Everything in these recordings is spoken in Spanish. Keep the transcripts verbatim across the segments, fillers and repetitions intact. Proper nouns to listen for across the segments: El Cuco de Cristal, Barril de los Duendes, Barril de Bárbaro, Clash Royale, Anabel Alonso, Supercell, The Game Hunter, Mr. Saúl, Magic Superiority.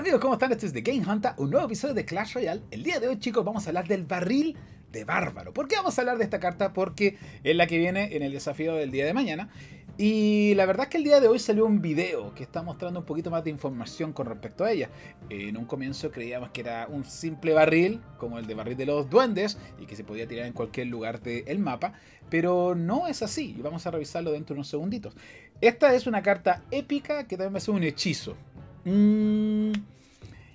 Hola amigos, ¿cómo están? Este es The Game Hunter, un nuevo episodio de Clash Royale. El día de hoy, chicos, vamos a hablar del barril de bárbaro. ¿Por qué vamos a hablar de esta carta? Porque es la que viene en el desafío del día de mañana. Y la verdad es que el día de hoy salió un video que está mostrando un poquito más de información con respecto a ella. En un comienzo creíamos que era un simple barril, como el de barril de los duendes, y que se podía tirar en cualquier lugar del mapa. Pero no es así, y vamos a revisarlo dentro de unos segunditos. Esta es una carta épica que también va a ser un hechizo. Mm.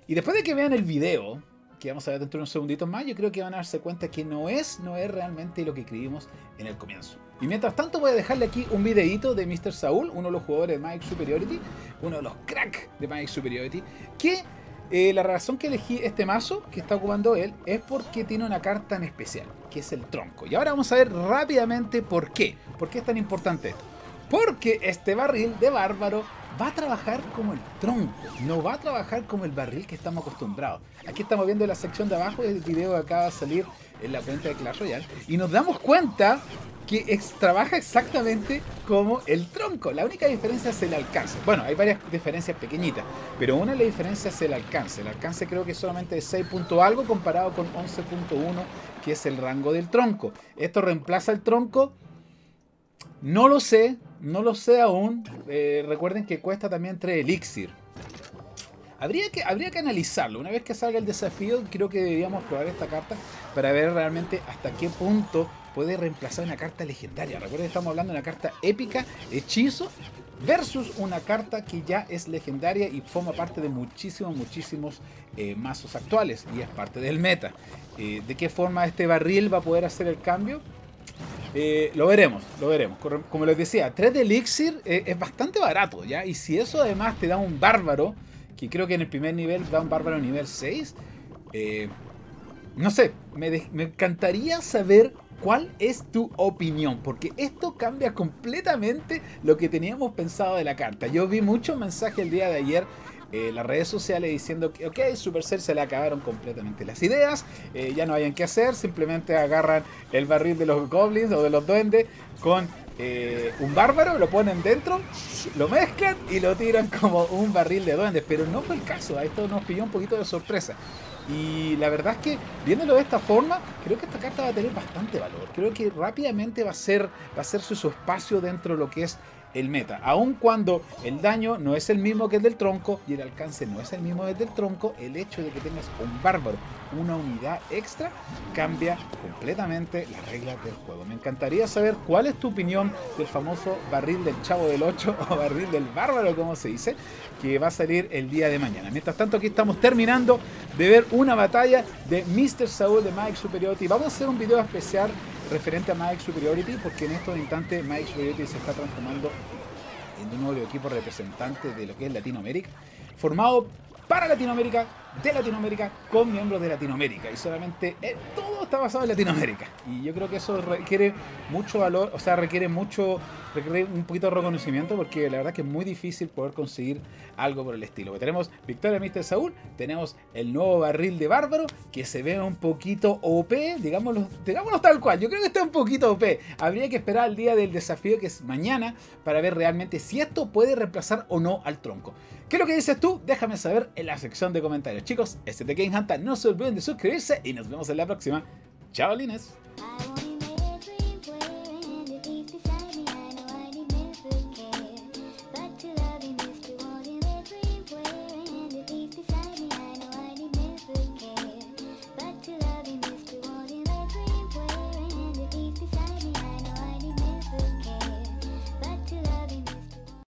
Y después de que vean el video, que vamos a ver dentro de unos segunditos más, yo creo que van a darse cuenta que no es, no es realmente lo que creímos en el comienzo. Y mientras tanto voy a dejarle aquí un videito de mister Saúl, uno de los jugadores de Magic Superiority, uno de los cracks de Magic Superiority, que eh, la razón que elegí este mazo que está ocupando él es porque tiene una carta en especial, que es el tronco. Y ahora vamos a ver rápidamente por qué, por qué es tan importante esto. Porque este barril de bárbaro va a trabajar como el tronco, no va a trabajar como el barril que estamos acostumbrados. Aquí estamos viendo la sección de abajo del video que acaba de salir en la cuenta de Clash Royale y nos damos cuenta que ex trabaja exactamente como el tronco. La única diferencia es el alcance. Bueno, hay varias diferencias pequeñitas, pero una de las diferencias es el alcance. El alcance creo que es solamente de seis punto algo comparado con once punto uno, que es el rango del tronco. ¿Esto reemplaza el tronco? No lo sé, no lo sé aún. Eh, recuerden que cuesta también tres elixir. Habría que, habría que analizarlo. Una vez que salga el desafío, creo que deberíamos probar esta carta para ver realmente hasta qué punto puede reemplazar una carta legendaria. Recuerden que estamos hablando de una carta épica, hechizo, versus una carta que ya es legendaria y forma parte de muchísimos, muchísimos eh, mazos actuales y es parte del meta. Eh, ¿De qué forma este barril va a poder hacer el cambio? Eh, lo veremos, lo veremos. Como les decía, tres de elixir eh, es bastante barato, ¿ya? Y si eso además te da un bárbaro, que creo que en el primer nivel da un bárbaro nivel seis, eh, no sé, me, de, me encantaría saber cuál es tu opinión, porque esto cambia completamente lo que teníamos pensado de la carta. Yo vi muchos mensajes el día de ayer en eh, las redes sociales diciendo que, ok, Supercell se le acabaron completamente las ideas, eh, ya no hayan qué hacer, simplemente agarran el barril de los goblins o de los duendes con eh, un bárbaro, lo ponen dentro, lo mezclan y lo tiran como un barril de duendes, pero no fue el caso, a esto nos pilló un poquito de sorpresa. Y la verdad es que, viéndolo de esta forma, creo que esta carta va a tener bastante valor. Creo que rápidamente va a ser, va a ser su, su espacio dentro de lo que es el meta. Aun cuando el daño no es el mismo que el del tronco y el alcance no es el mismo que el del tronco, el hecho de que tengas un bárbaro, una unidad extra, cambia completamente las reglas del juego. Me encantaría saber cuál es tu opinión del famoso barril del chavo del ocho o barril del bárbaro, como se dice, que va a salir el día de mañana. Mientras tanto, aquí estamos terminando de ver una batalla de mister Saúl de Magic Superiority. Vamos a hacer un video especial referente a Magic Superiority, porque en estos instantes Magic Superiority se está transformando en un nuevo equipo representante de lo que es Latinoamérica, formado para Latinoamérica, de Latinoamérica, con miembros de Latinoamérica, y solamente eh, todo está basado en Latinoamérica, y yo creo que eso requiere mucho valor, o sea, requiere mucho, requiere un poquito de reconocimiento, porque la verdad que es muy difícil poder conseguir algo por el estilo. Porque tenemos victoria de mister Saúl, tenemos el nuevo barril de bárbaro, que se ve un poquito O P, digámoslo, digámoslo tal cual, yo creo que está un poquito O P, habría que esperar al día del desafío, que es mañana, para ver realmente si esto puede reemplazar o no al tronco. ¿Qué es lo que dices tú? Déjame saber en la sección de comentarios. Chicos, este es The Game Hunter, no se olviden de suscribirse y nos vemos en la próxima. Chao, Lines.